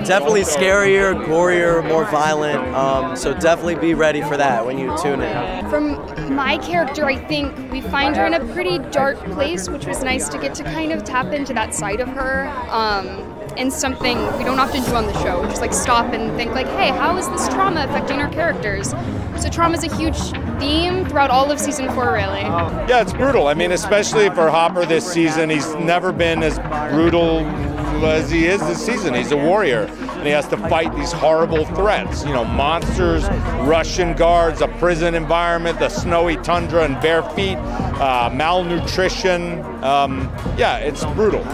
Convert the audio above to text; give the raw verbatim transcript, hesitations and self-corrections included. yeah, definitely scarier, gorier, more violent. Um, so definitely be ready for that when you tune in. From my character, I think we find her in a pretty dark place, which was nice to get to kind of tap into that side of her. Um, and something we don't often do on the show, which is like stop and think like, hey, how is this trauma affecting our characters? So trauma is a huge theme throughout all of season four, really. Yeah, it's brutal. I mean, especially for Hopper this season, he's never been as brutal as he is this season. He's a warrior, and he has to fight these horrible threats. You know, monsters, Russian guards, a prison environment, the snowy tundra and bare feet, uh, malnutrition. Um, yeah, it's brutal.